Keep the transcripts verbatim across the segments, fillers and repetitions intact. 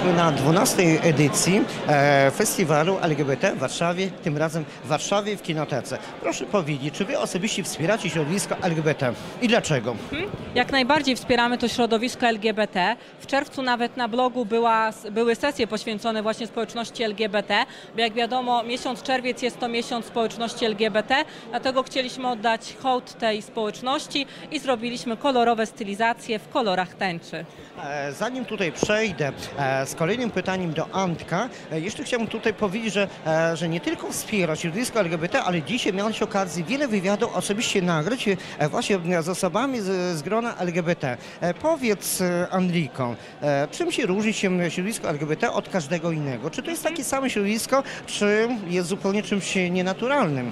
Jesteśmy na dwunastej edycji festiwalu L G B T w Warszawie, tym razem w Warszawie w Kinotece. Proszę powiedzieć, czy Wy osobiście wspieracie środowisko L G B T i dlaczego? Jak najbardziej wspieramy to środowisko L G B T. W czerwcu nawet na blogu była, były sesje poświęcone właśnie społeczności L G B T, bo jak wiadomo miesiąc czerwiec jest to miesiąc społeczności L G B T, dlatego chcieliśmy oddać hołd tej społeczności i zrobiliśmy kolorowe stylizacje w kolorach tęczy. Zanim tutaj przejdę z kolejnym pytaniem do Antka, jeszcze chciałbym tutaj powiedzieć, że, że nie tylko wspiera środowisko L G B T, ale dzisiaj miałeś okazję wiele wywiadów osobiście nagrać właśnie z osobami z, z grona L G B T. Powiedz Enrico, czym się różni się środowisko L G B T od każdego innego? Czy to jest takie samo środowisko, czy jest zupełnie czymś nienaturalnym?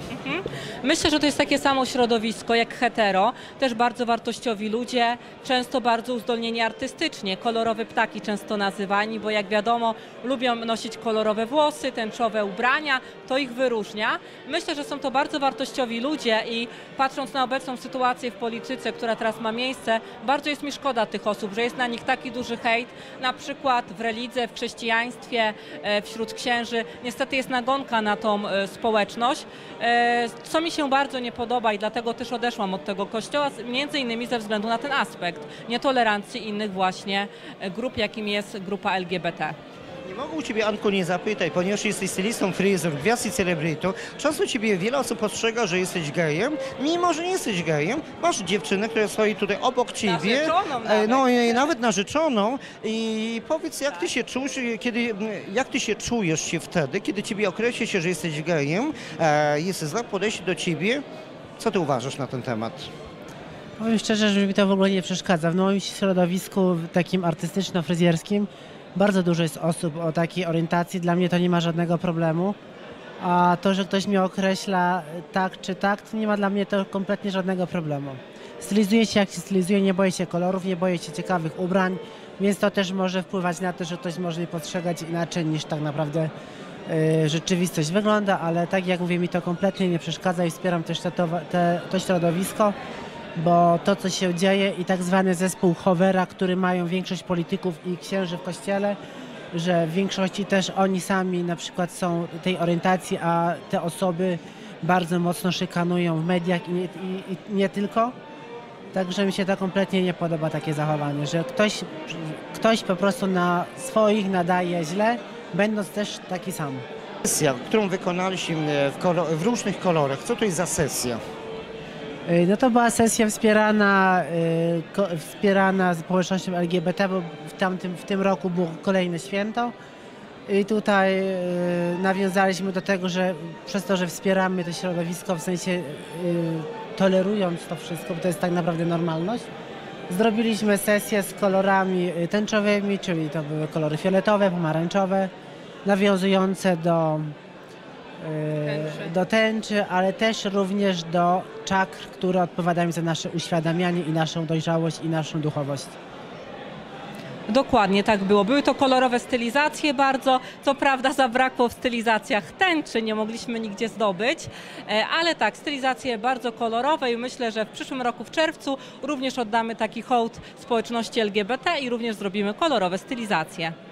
Myślę, że to jest takie samo środowisko jak hetero, też bardzo wartościowi ludzie, często bardzo uzdolnieni artystycznie, kolorowe ptaki często nazywani, bo jak wiadomo lubią nosić kolorowe włosy, tęczowe ubrania, to ich wyróżnia. Myślę, że są to bardzo wartościowi ludzie i patrząc na obecną sytuację w polityce, która teraz ma miejsce, bardzo jest mi szkoda tych osób, że jest na nich taki duży hejt, na przykład w religii, w chrześcijaństwie, wśród księży. Niestety jest nagonka na tą społeczność, co mi się bardzo nie podoba i dlatego też odeszłam od tego kościoła, między innymi ze względu na ten aspekt nietolerancji innych właśnie grup, jakim jest grupa L G B T. Nie mogę u Ciebie, Anku, nie zapytać, ponieważ jesteś stylistą, fryzor, gwiazd i celebrytą. Często Ciebie wiele osób postrzega, że jesteś gejem, mimo że nie jesteś gejem. Masz dziewczynę, która stoi tutaj obok Ciebie. Narzeczoną nawet. No i nawet narzeczoną. I powiedz, jak Ty się czujesz, kiedy, jak Ty się czujesz się wtedy, kiedy Ciebie określa się, że jesteś gejem, jest złe podejście do Ciebie. Co Ty uważasz na ten temat? Powiem szczerze, że mi to w ogóle nie przeszkadza. W moim środowisku takim artystyczno-fryzjerskim bardzo dużo jest osób o takiej orientacji, dla mnie to nie ma żadnego problemu, a to, że ktoś mnie określa tak czy tak, to nie ma dla mnie to kompletnie żadnego problemu. Stylizuję się jak się stylizuję, nie boję się kolorów, nie boję się ciekawych ubrań, więc to też może wpływać na to, że ktoś może mnie postrzegać inaczej niż tak naprawdę yy, rzeczywistość wygląda, ale tak jak mówię, mi to kompletnie nie przeszkadza i wspieram też to, te, to środowisko, bo to, co się dzieje i tak zwany zespół Howera, który mają większość polityków i księży w kościele, że w większości też oni sami na przykład są tej orientacji, a te osoby bardzo mocno szykanują w mediach i nie, i, i nie tylko. Także mi się to kompletnie nie podoba takie zachowanie, że ktoś, ktoś po prostu na swoich nadaje źle, będąc też taki sam. Sesja, którą wykonaliśmy w, kolor, w różnych kolorach, co to jest za sesja? No to była sesja wspierana, yy, wspierana społecznością L G B T, bo w, tamtym, w tym roku było kolejne święto i tutaj yy, nawiązaliśmy do tego, że przez to, że wspieramy to środowisko, w sensie yy, tolerując to wszystko, bo to jest tak naprawdę normalność, zrobiliśmy sesję z kolorami tęczowymi, czyli to były kolory fioletowe, pomarańczowe, nawiązujące do Tęczy. do tęczy, ale też również do czakr, które odpowiadają za nasze uświadamianie i naszą dojrzałość i naszą duchowość. Dokładnie tak było. Były to kolorowe stylizacje bardzo, co prawda zabrakło w stylizacjach tęczy, nie mogliśmy nigdzie zdobyć, ale tak, stylizacje bardzo kolorowe i myślę, że w przyszłym roku w czerwcu również oddamy taki hołd społeczności L G B T i również zrobimy kolorowe stylizacje.